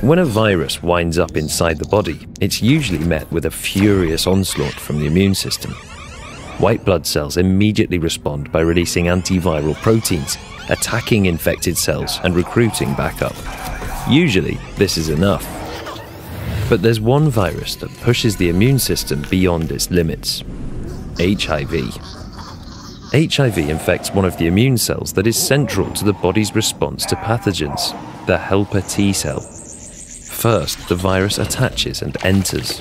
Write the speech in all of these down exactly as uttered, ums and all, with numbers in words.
When a virus winds up inside the body, it's usually met with a furious onslaught from the immune system. White blood cells immediately respond by releasing antiviral proteins, attacking infected cells and recruiting backup. Usually, this is enough. But there's one virus that pushes the immune system beyond its limits: H I V. H I V infects one of the immune cells that is central to the body's response to pathogens, the helper T cell. First, the virus attaches and enters.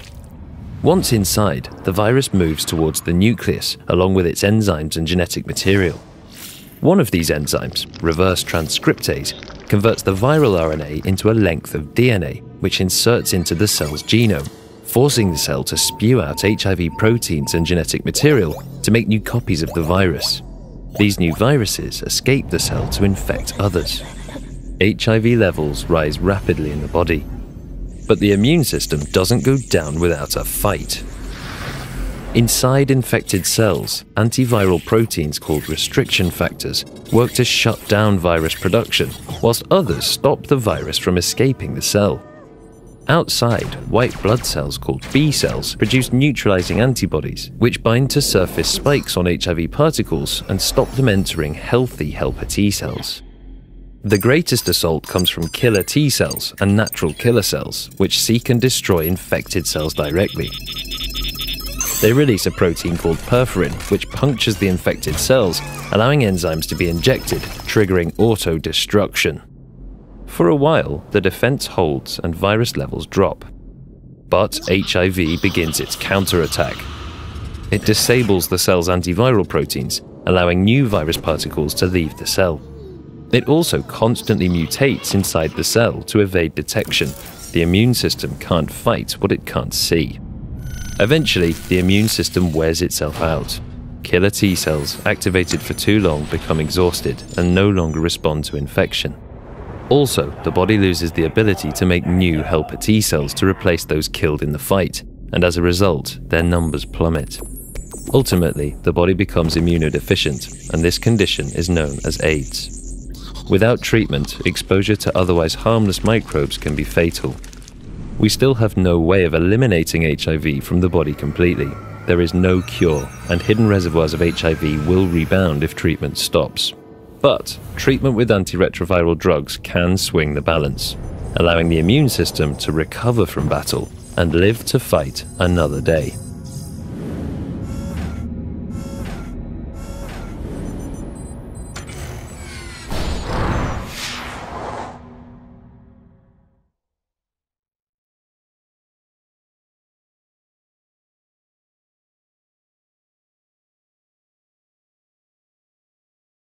Once inside, the virus moves towards the nucleus along with its enzymes and genetic material. One of these enzymes, reverse transcriptase, converts the viral R N A into a length of D N A, which inserts into the cell's genome, forcing the cell to spew out H I V proteins and genetic material to make new copies of the virus. These new viruses escape the cell to infect others. H I V levels rise rapidly in the body, but the immune system doesn't go down without a fight. Inside infected cells, antiviral proteins called restriction factors work to shut down virus production, whilst others stop the virus from escaping the cell. Outside, white blood cells called B cells produce neutralizing antibodies, which bind to surface spikes on H I V particles and stop them entering healthy helper T cells. The greatest assault comes from killer T cells and natural killer cells, which seek and destroy infected cells directly. They release a protein called perforin, which punctures the infected cells, allowing enzymes to be injected, triggering auto-destruction. For a while, the defense holds and virus levels drop. But H I V begins its counterattack. It disables the cell's antiviral proteins, allowing new virus particles to leave the cell. It also constantly mutates inside the cell to evade detection. The immune system can't fight what it can't see. Eventually, the immune system wears itself out. Killer T cells, activated for too long, become exhausted and no longer respond to infection. Also, the body loses the ability to make new helper T cells to replace those killed in the fight, and as a result, their numbers plummet. Ultimately, the body becomes immunodeficient, and this condition is known as AIDS. Without treatment, exposure to otherwise harmless microbes can be fatal. We still have no way of eliminating H I V from the body completely. There is no cure, and hidden reservoirs of H I V will rebound if treatment stops. But treatment with antiretroviral drugs can swing the balance, allowing the immune system to recover from battle and live to fight another day.